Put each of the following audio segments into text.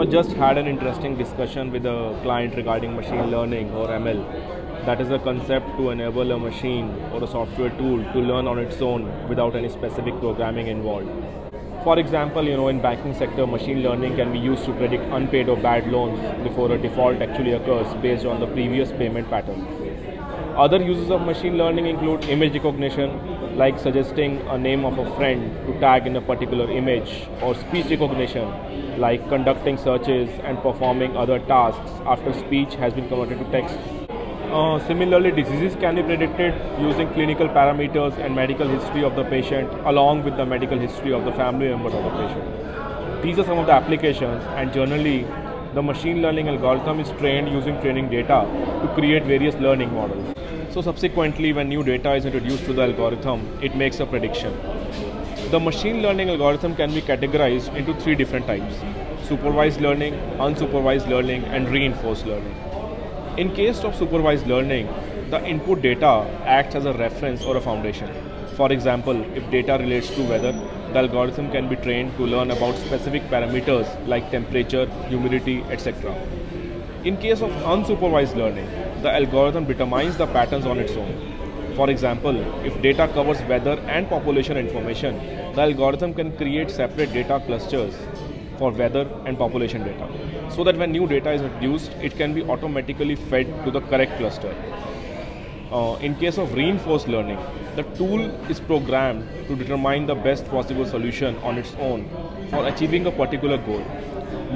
So I just had an interesting discussion with a client regarding machine learning or ML. That is a concept to enable a machine or a software tool to learn on its own without any specific programming involved. For example, in banking sector, machine learning can be used to predict unpaid or bad loans before a default actually occurs based on the previous payment pattern. Other uses of machine learning include image recognition, like suggesting a name of a friend to tag in a particular image, or speech recognition, like conducting searches and performing other tasks after speech has been converted to text. Similarly, diseases can be predicted using clinical parameters and medical history of the patient along with the medical history of the family members of the patient. These are some of the applications, and generally the machine learning algorithm is trained using training data to create various learning models. So subsequently, when new data is introduced to the algorithm, it makes a prediction. The machine learning algorithm can be categorized into three different types: supervised learning, unsupervised learning, and reinforced learning. In case of supervised learning, the input data acts as a reference or a foundation. For example, if data relates to weather, the algorithm can be trained to learn about specific parameters like temperature, humidity, etc. In case of unsupervised learning, the algorithm determines the patterns on its own. For example, if data covers weather and population information, the algorithm can create separate data clusters for weather and population data, so that when new data is introduced, it can be automatically fed to the correct cluster. In case of reinforced learning, the tool is programmed to determine the best possible solution on its own for achieving a particular goal,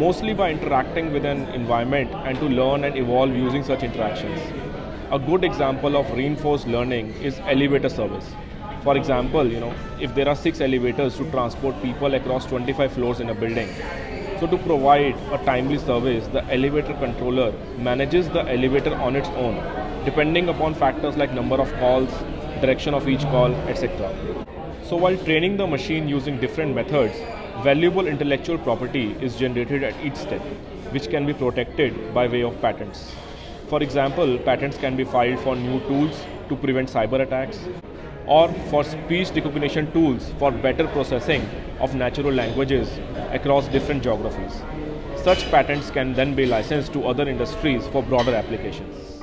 mostly by interacting with an environment and to learn and evolve using such interactions. A good example of reinforced learning is elevator service. For example, if there are 6 elevators to transport people across 25 floors in a building, so to provide a timely service, the elevator controller manages the elevator on its own, depending upon factors like number of calls, direction of each call, etc. So while training the machine using different methods, valuable intellectual property is generated at each step, which can be protected by way of patents. For example, patents can be filed for new tools to prevent cyber attacks, or for speech recognition tools for better processing of natural languages across different geographies. Such patents can then be licensed to other industries for broader applications.